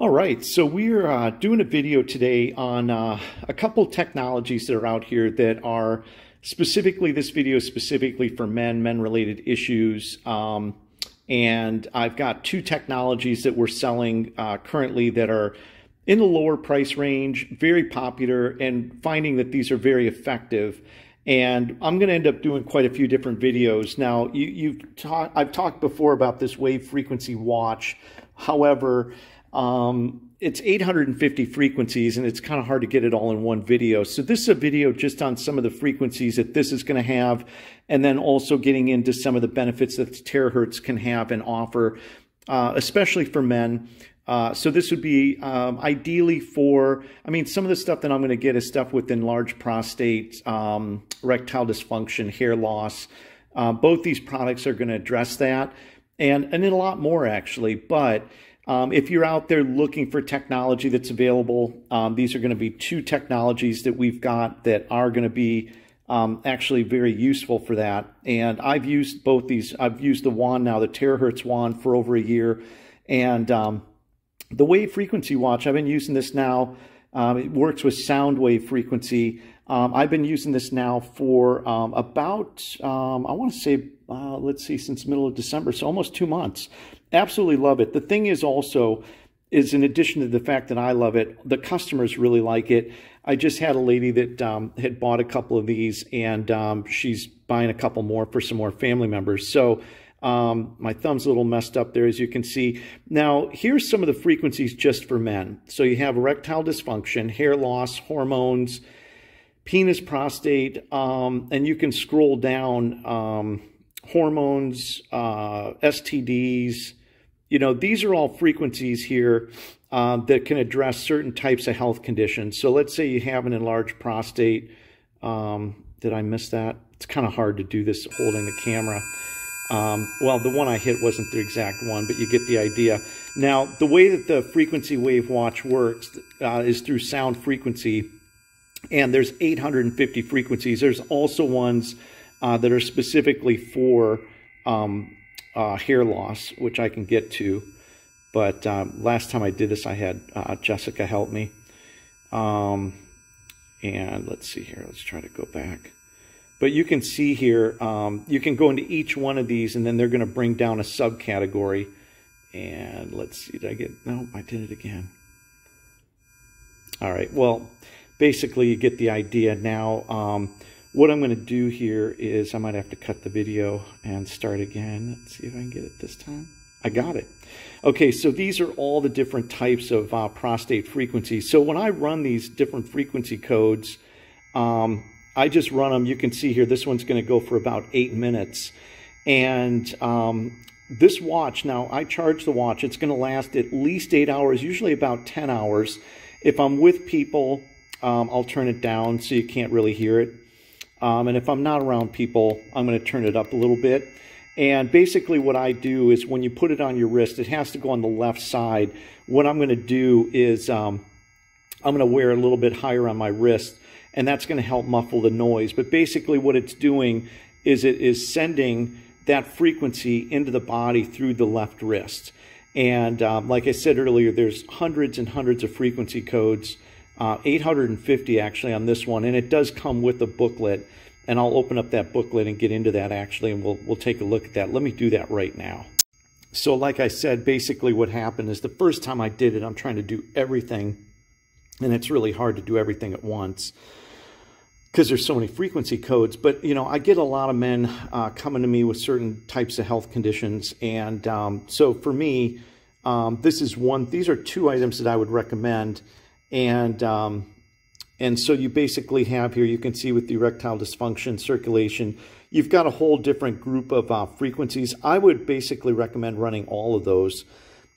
All right, so we're doing a video today on a couple technologies that are out here that are specifically, this video is specifically for men-related issues. And I've got two technologies that we're selling currently that are in the lower price range, very popular, and finding that these are very effective. And I'm going to end up doing quite a few different videos. Now, I've talked before about this wave frequency watch. However, it's 850 frequencies, and it's kind of hard to get it all in one video. So this is a video just on some of the frequencies that this is going to have, and then also getting into some of the benefits that the terahertz can have and offer, especially for men. So this would be ideally for, I mean, some of the stuff that I'm going to get is stuff with enlarged prostate, erectile dysfunction, hair loss. Both these products are going to address that, and a lot more, actually. But if you're out there looking for technology that's available, these are going to be two technologies that we've got that are going to be actually very useful for that. And I've used both these. I've used the wand now, the terahertz wand, for over a year. And the wave frequency watch, I've been using this now. It works with sound wave frequency. I've been using this now for I want to say, let's see, since middle of December, so almost 2 months. Absolutely love it. The thing is also, is in addition to the fact that I love it, the customers really like it. I just had a lady that had bought a couple of these, and she's buying a couple more for some more family members. So my thumb's a little messed up there, as you can see. Now, here's some of the frequencies just for men. So you have erectile dysfunction, hair loss, hormones, penis, prostate, and you can scroll down, hormones, STDs. You know, these are all frequencies here that can address certain types of health conditions. So let's say you have an enlarged prostate. Did I miss that? It's kind of hard to do this holding the camera. Well, the one I hit wasn't the exact one, but you get the idea. Now, the way that the frequency wave watch works is through sound frequency, and there's 850 frequencies. There's also ones that are specifically for hair loss, which I can get to. But last time I did this, I had Jessica help me. And let's see here. Let's try to go back. But you can see here, you can go into each one of these, and then they're going to bring down a subcategory. And let's see, did I get, no, I did it again. All right, well, basically you get the idea. Now, what I'm going to do here is I might have to cut the video and start again. Let's see if I can get it this time. I got it. Okay, so these are all the different types of prostate frequencies. So when I run these different frequency codes, I just run them. You can see here, this one's going to go for about 8 minutes. And this watch, now I charge the watch. It's going to last at least 8 hours, usually about 10 hours. If I'm with people, I'll turn it down so you can't really hear it. And if I'm not around people, I'm going to turn it up a little bit. And basically what I do is when you put it on your wrist, it has to go on the left side. What I'm going to do is I'm going to wear it a little bit higher on my wrist, and that's going to help muffle the noise. But basically what it's doing is it is sending that frequency into the body through the left wrist. And like I said earlier, there's hundreds and hundreds of frequency codes, 850 actually on this one. And it does come with a booklet, and I'll open up that booklet and get into that actually, and we'll take a look at that. Let me do that right now. So like I said, basically what happened is the first time I did it, I'm trying to do everything, and it's really hard to do everything at once, because there's so many frequency codes. But, you know, I get a lot of men coming to me with certain types of health conditions. And so for me, this is one, these are two items that I would recommend. And so you basically have here, you can see with the erectile dysfunction, circulation, you've got a whole different group of frequencies. I would basically recommend running all of those.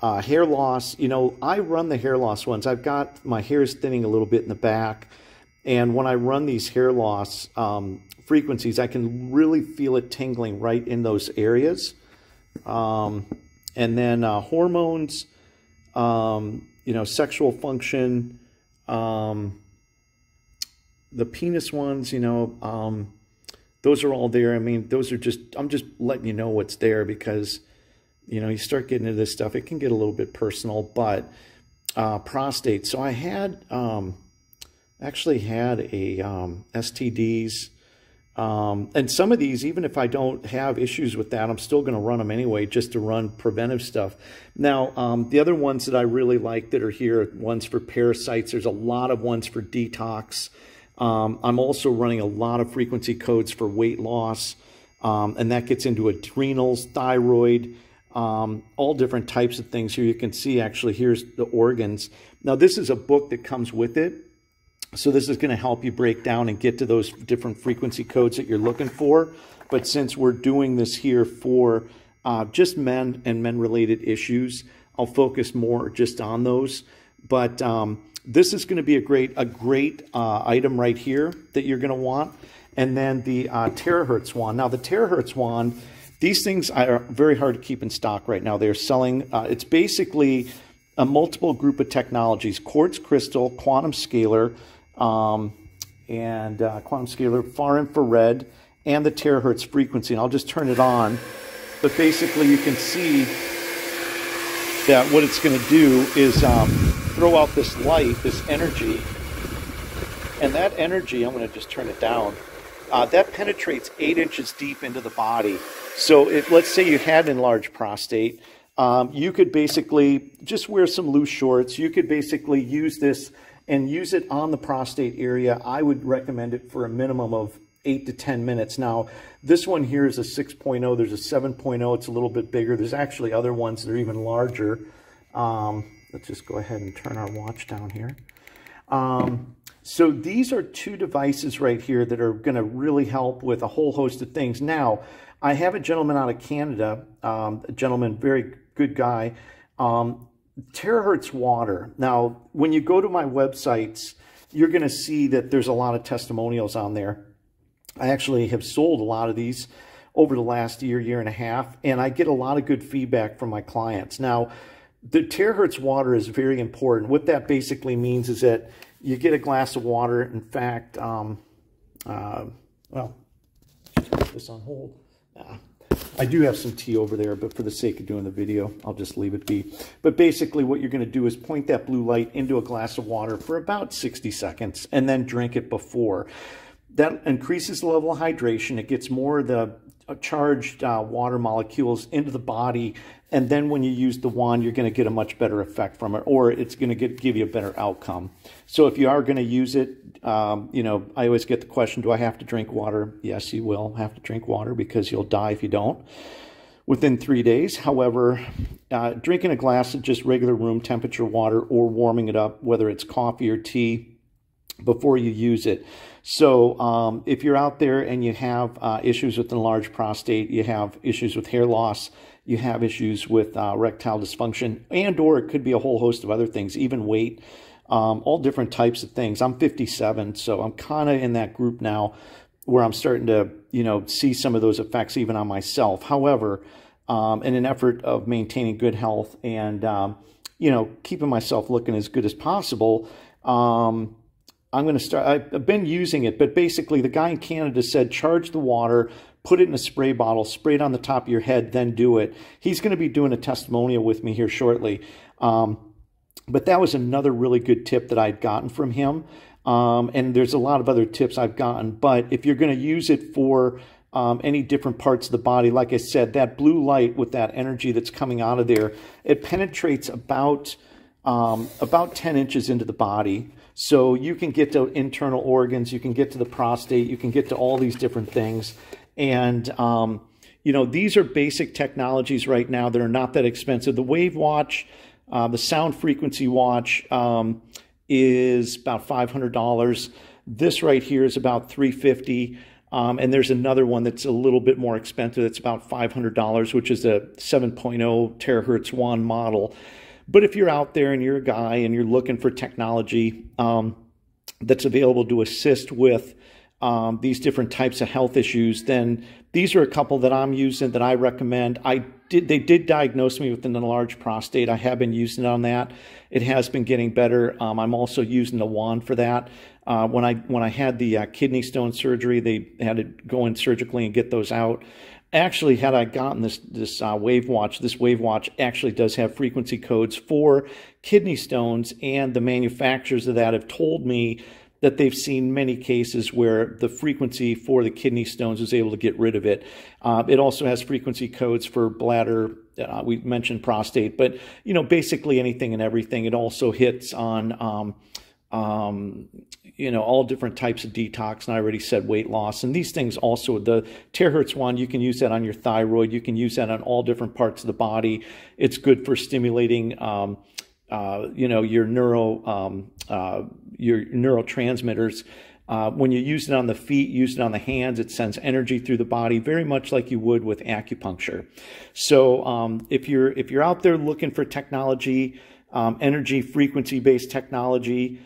Hair loss, you know, I run the hair loss ones. I've got, my hair is thinning a little bit in the back. And when I run these hair loss frequencies, I can really feel it tingling right in those areas. And then hormones, you know, sexual function, the penis ones, you know, those are all there. I mean, those are just, I'm just letting you know what's there because, you know, you start getting into this stuff, it can get a little bit personal, but prostate. So I had actually had a STDs. And some of these, even if I don't have issues with that, I'm still going to run them anyway, just to run preventive stuff. Now, the other ones that I really like that are here, ones for parasites. There's a lot of ones for detox. I'm also running a lot of frequency codes for weight loss, and that gets into adrenals, thyroid, all different types of things. Here you can see, actually, here's the organs. Now, this is a book that comes with it. So this is going to help you break down and get to those different frequency codes that you're looking for. But since we're doing this here for just men and men-related issues, I'll focus more just on those. But this is going to be a great item right here that you're going to want. And then the Terahertz Wand. Now, the Terahertz Wand, these things are very hard to keep in stock right now. They're selling, it's basically a multiple group of technologies: quartz crystal, quantum scaler, FAR infrared, and the terahertz frequency. And I'll just turn it on. But basically, you can see that what it's going to do is throw out this light, this energy. And that energy, I'm going to just turn it down, that penetrates 8 inches deep into the body. So if, let's say, you had an enlarged prostate, you could basically just wear some loose shorts. You could basically use this and use it on the prostate area. I would recommend it for a minimum of 8 to 10 minutes. Now, this one here is a 6.0. There's a 7.0. It's a little bit bigger. There's actually other ones that are even larger. Let's just go ahead and turn our watch down here. So these are two devices right here that are going to really help with a whole host of things. Now, I have a gentleman out of Canada, a gentleman, very good guy, Terahertz Water. Now, when you go to my websites, you're going to see that there's a lot of testimonials on there. I actually have sold a lot of these over the last year, year and a half, and I get a lot of good feedback from my clients. Now, the Terahertz Water is very important. What that basically means is that you get a glass of water. In fact, well, just put this on hold. I do have some tea over there, but for the sake of doing the video, I'll just leave it be. But basically what you're going to do is point that blue light into a glass of water for about 60 seconds and then drink it before. That increases the level of hydration. It gets more of the charged water molecules into the body. And then when you use the wand, you're going to get a much better effect from it, or it's going to give you a better outcome. So if you are going to use it, you know, I always get the question, do I have to drink water? Yes, you will have to drink water, because you'll die if you don't within 3 days. However, drinking a glass of just regular room temperature water, or warming it up, whether it's coffee or tea, before you use it. So if you're out there and you have issues with enlarged prostate, you have issues with hair loss, you have issues with erectile dysfunction, and or it could be a whole host of other things, even weight, all different types of things. I'm 57, so I'm kind of in that group now where I'm starting to, you know, see some of those effects even on myself. However, in an effort of maintaining good health and, you know, keeping myself looking as good as possible, I'm going to start, I've been using it, but basically the guy in Canada said, charge the water, put it in a spray bottle, spray it on the top of your head, then do it. He's going to be doing a testimonial with me here shortly. But that was another really good tip that I'd gotten from him. And there's a lot of other tips I've gotten, but if you're going to use it for any different parts of the body, like I said, that blue light with that energy that's coming out of there, it penetrates about 10 inches into the body. So you can get to internal organs, you can get to the prostate, you can get to all these different things. And, you know, these are basic technologies right now that are not that expensive. The Wave Watch, the Sound Frequency Watch is about $500. This right here is about $350. And there's another one that's a little bit more expensive. That's about $500, which is the 7.0 Terahertz Wand model. But if you're out there and you're a guy and you're looking for technology that's available to assist with these different types of health issues, then these are a couple that I'm using that I recommend. They did diagnose me with an enlarged prostate. I have been using it on that. It has been getting better. I'm also using the wand for that. When I had the kidney stone surgery, they had to go in surgically and get those out. Actually, had I gotten this wave watch actually does have frequency codes for kidney stones, and the manufacturers of that have told me that they've seen many cases where the frequency for the kidney stones is able to get rid of it. It also has frequency codes for bladder. We mentioned prostate, but you know, basically anything and everything. It also hits on you know, all different types of detox, and I already said weight loss, and these things also, the Terahertz Wand, you can use that on your thyroid, you can use that on all different parts of the body. It's good for stimulating, you know, your neurotransmitters. When you use it on the feet, use it on the hands, it sends energy through the body, very much like you would with acupuncture. So if you're out there looking for technology, energy frequency-based technology,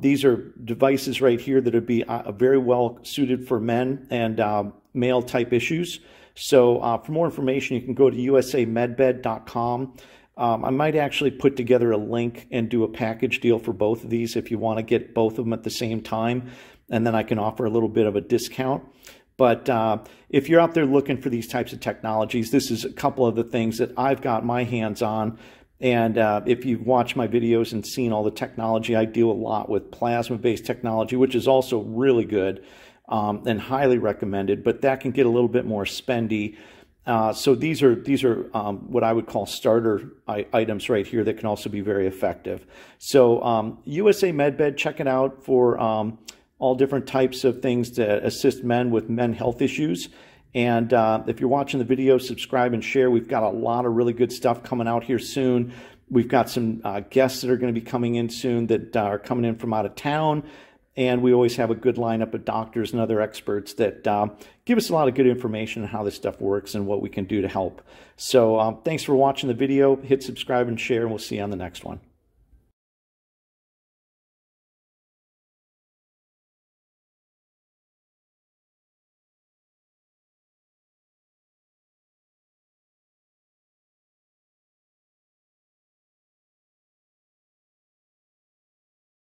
these are devices right here that would be very well suited for men and male type issues. So for more information, you can go to usamedbed.com. I might actually put together a link and do a package deal for both of these if you want to get both of them at the same time, and then I can offer a little bit of a discount. But if you're out there looking for these types of technologies, this is a couple of the things that I've got my hands on. And if you've watched my videos and seen all the technology, I deal a lot with plasma-based technology, which is also really good and highly recommended, but that can get a little bit more spendy. So these are what I would call starter items right here that can also be very effective. So USA MedBed, check it out for all different types of things to assist men with men health issues. And if you're watching the video, subscribe and share. We've got a lot of really good stuff coming out here soon. We've got some guests that are going to be coming in soon that are coming in from out of town. And we always have a good lineup of doctors and other experts that give us a lot of good information on how this stuff works and what we can do to help. So thanks for watching the video. Hit subscribe and share, and we'll see you on the next one.